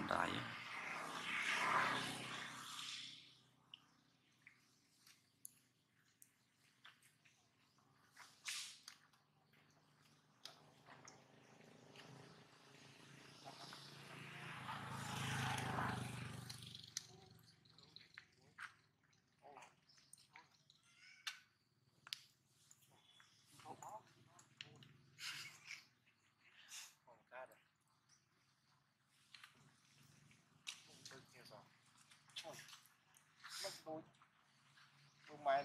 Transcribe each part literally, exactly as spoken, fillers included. nó đáy tôi tôi mày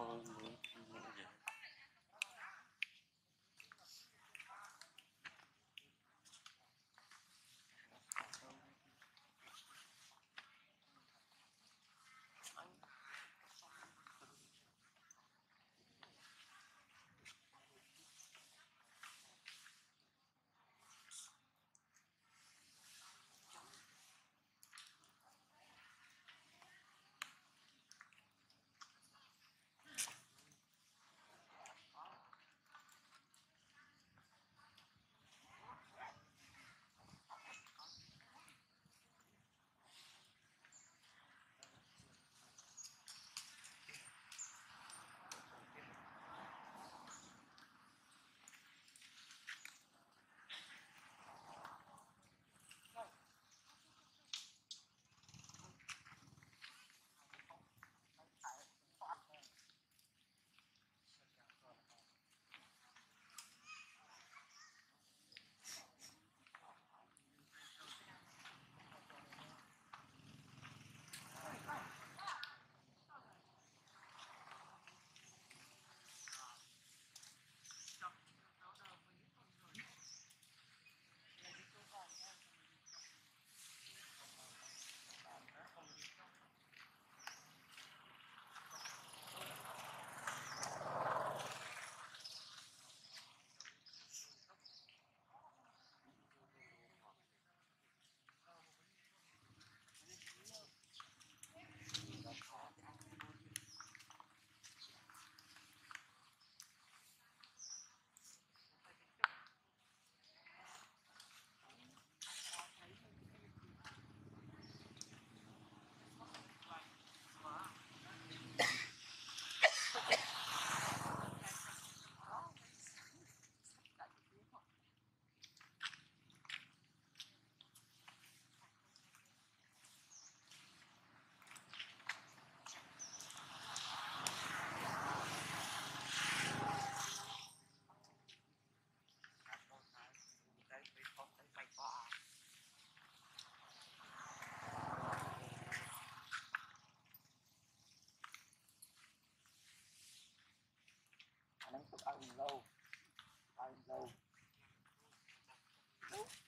Oh, yeah. I'm low. I'm low. Nope.